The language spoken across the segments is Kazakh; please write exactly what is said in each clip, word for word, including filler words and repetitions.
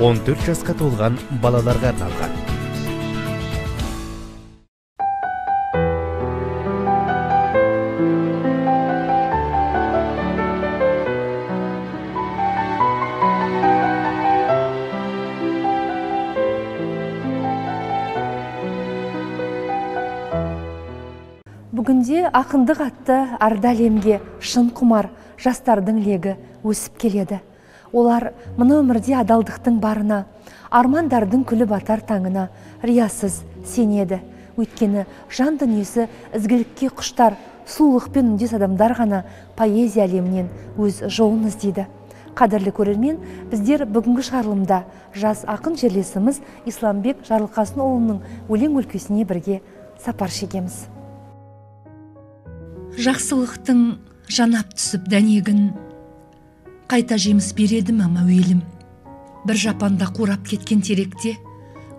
он төрт жасқа толған балаларға арналған. Бүгінде ақындық атты ардалемге шын құмар жастардың легі өсіп келеді. Олар мұны өмірде адалдықтың барына, армандардың күлі батар таңына риясыз сенеді. Өйткені жан дүниесі ізгілікке құштар, сұлулықпен үндес адамдар ғана поэзия әлемінен өз жолын іздейді. Қадірлі көрермен, біздер бүгінгі шығарылымда жас ақын жерлесіміз Исламбек Жарлықасыұлының өлең өлкесіне бірге сапар шегеміз. Жақсылықтың жанап түсіп дәнегін, қайта жеміс бередім ама өлім. Бір жапанда қурап кеткен теректе,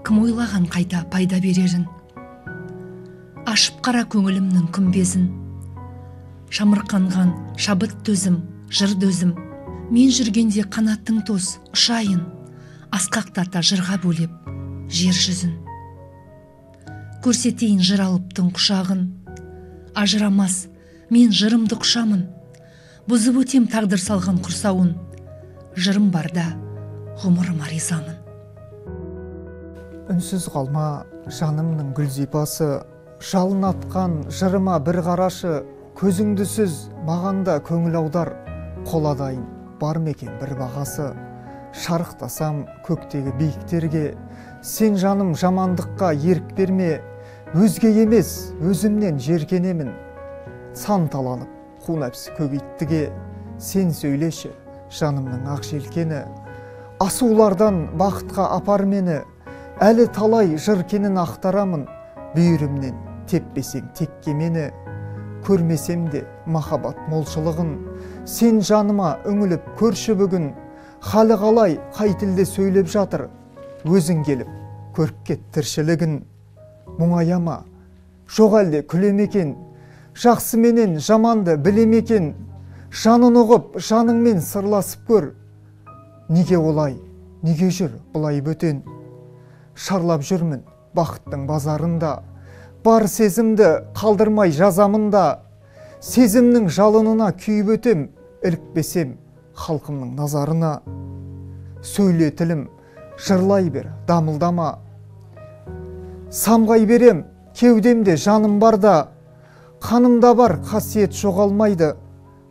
кім ойлаған қайта пайда берерін. Ашып қара көңілімнің күмбезін. Шамырқанған шабыт төзім, жыр дөзім. Мен жүргенде қанаттың тоз, ұшайын. Асқақтата жырға бөлеп, жер жүзін. Көрсетейін жыр алыптың құшағын. Ажырамас, мен жырымды құшамын, бұзып өтем тағдыр салған құрсауын, жырым барда ғұмырым аризамын. Үнсіз қалма, жанымның гүлзипасы, жалын атқан жырыма бір қарашы, көзіңдісіз мағанда көңіл аудар, қоладайын бар мекен бір бағасы. Шарықтасам көктегі биіктерге, сен жаным жамандыққа ерік берме, өзге емес, өзімнен жеркенемін. Санталанып, қунапсы көгейттіге, сен сөйлеші, жанымның ақ желкені. Асулардан бақытқа апар мені, әлі талай жыркенін ақтарамын. Бүйірімнен теппесең текке мені, көрмесем де махаббат молшылығын. Сен жаныма үңіліп көрші бүгін, халі қалай қай тілде сөйлеп жатыр. Өзің келіп, көріп кет тіршілігін. Мұңаяма, жоқ әлде күлемекен, жақсы менен жаманды білемекен, жанын ұғып, жаныңмен сырласып көр. Неге олай, неге жүр бұлай бөтен? Шарлап жүрмін бақыттың базарында, бар сезімді қалдырмай жазамында. Сезімнің жалынына күйіп өтем, ілікпесем халқымның назарына. Сөйле тілім, жырлай бер, дамылдама. Самғай берем, кеудемде жаным барда, қанымда бар қасиет жоғалмайды,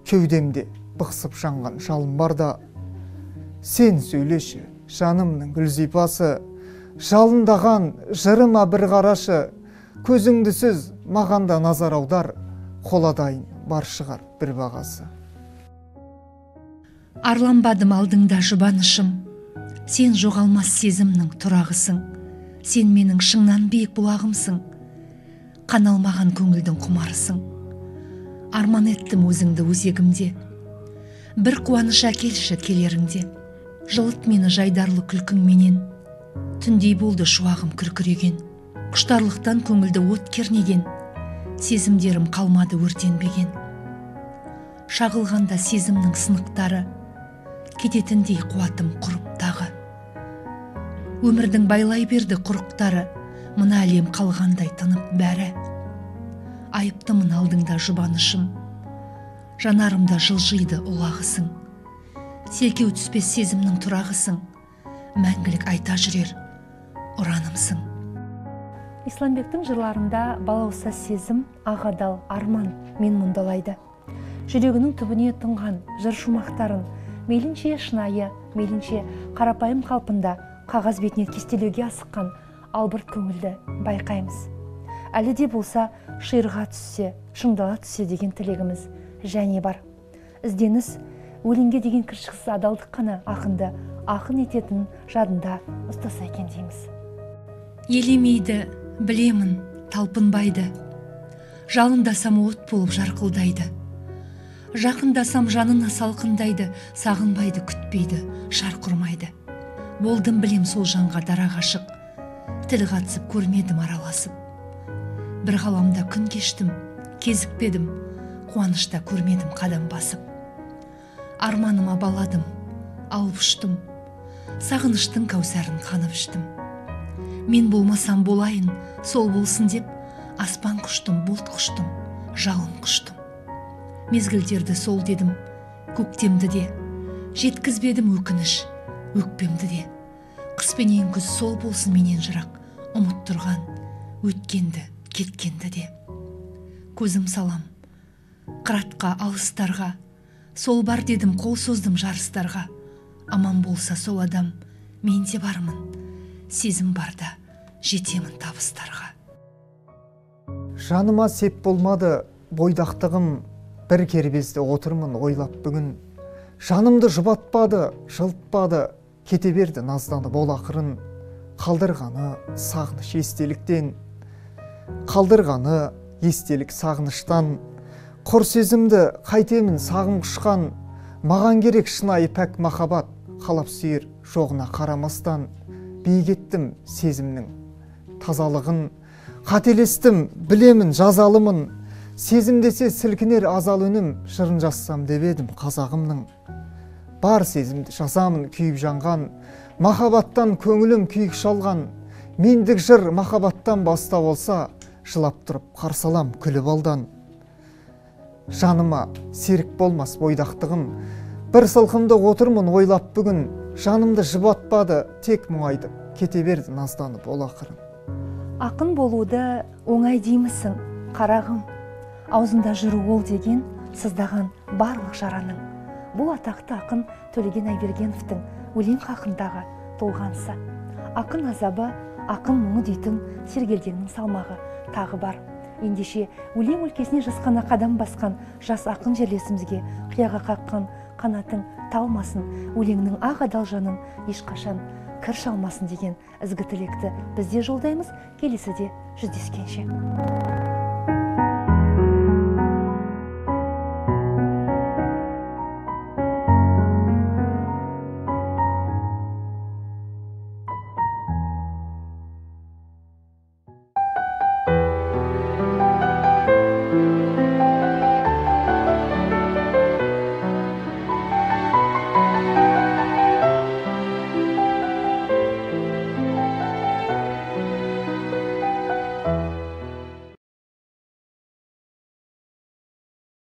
кеудемде бықсып жанған жалым барда. Сен сөйлеші, жанымның гүлзипасы, жалындаған жырыма бір қарашы, көзіңдісіз мағанда назар аудар, қоладайын бар шығар бір бағасы. Арланбадым алдыңда жұбанышым, сен жоғалмас сезімнің тұрағысың. Сен менің шыңнан биік бұлағымсың, қаналмаған көңілдің құмарысың. Арман еттім өзіңді өзегімде, бір қуаныш әкелші келеріңде. Жылыт мені жайдарлы күлкіңменен, түндей болды шуағым күркіреген. Құштарлықтан көңілді от кернеген, сезімдерім қалмады өртенбеген. Шағылғанда сезімнің сынықтары, кететіндей қуатым құрып тағы. Өмірдің байлай берді құрықтары, мұна әлем қалғандай тынып бәрі. Айыптымын алдыңда жұбанышым, жанарымда жылжиды ұлағысың. Селкеу түспес сезімнің тұрағысың, мәңгілік айта жүрер ұранымсың. Исламбектің жырларында балауса сезім, ағадал, арман мен мұндалайды. Жүрегінің түбіне тұнған жыр шумақтарын, мейлінше шынайы, мейлінше қарапайым қалпында қағаз бетіне кестелеуге асыққан Albert көңілді байқаймыз. Әлі де болса, шиырға түссе, шыңдала түссе деген тілегіміз және бар. Ізденіс, өлеңге деген кіршіксіз адалдық қана ақынды, ақын ететін жадында ұстаса екен дейміз. Елемейді, білемін, талпынбайды. Жалындасам от болып жарқылдайды. Жақындасам жанына салқындайды, сағынбайды, күтпейді, шар құрмайды. Болдым білем сол жанға дара ғашық, тіл қатысып көрмедім араласып. Бір ғаламда күн кештім, кезікпедім, қуанышта көрмедім қадам басып. Арманыма баладым, алып ұштым, sağınıştın kavsarın kanıp içtim. Men bolmasam bolayın, sol bolsun dep, aspan kuştum, bolt kuştum, jağın kuştum. Mezgilderdi sol dedim, köktemdi de, jetkizbedim ökiniş, ökpemdi de. Kız penen küz sol bolsun menen jırak, umut turgan, ötkendi, ketkendi de. Közüm salam, qıratqa, alıstarga, sol bar dedim, kol sozdım jarıstarga. Aman bolsa sol adam, men de barmın, sezim barda, jetemin tabıstarga. Жаныма сеп болмады, бойдақтығым, бір кербезде отырмын ойлап бүгін. Жанымды жұбатпады, жылтпады, кете берді назданып ол ақырын. Қалдырғаны сағыныш естеліктен, қалдырғаны естелік сағыныштан. Құр сезімді қайтемін сағым құшқан, маған керек шынайы пәк махаббат, қалап сүйер жоғына қарамастан. Бейгеттім сезімнің тазалығын, қателестім, білемін, жазалымын. Сезім десе сілкінер азал өнім, жырын жазсам деп едім қазағымның. Бар сезімді жазамын күйіп жанған, махаббаттан көңілім күйік шалған. Мендік жыр махаббаттан баста болса, жылап тұрып қарсалам күліп алдан. Жаныма серік болмас бойдақтығым, бір сылқымды отырмын ойлап бүгін. Жанымды жұбатпады, тек мұңайды, кете берді назданып ол ақырын. Ақын болуды оңай деймісің, қарағым. Аузында жүру ол деген сыздаған барлық жараның. Бұл атақты ақын Төлеген Айбергеновтың өлең хақындағы толғанысы. Ақын азабы, ақын мұңы дейтін сергелдеңнің салмағы тағы бар. Ендеше өлең өлкесіне жасқана қадам басқан жас ақын жерлесімізге қияға қаққан қанатын талмасын, өлеңнің ақ адал жанын ешқашан кір шалмасын деген ізгі тілекті бізде жолдаймыз. Келесіде жүздескенше.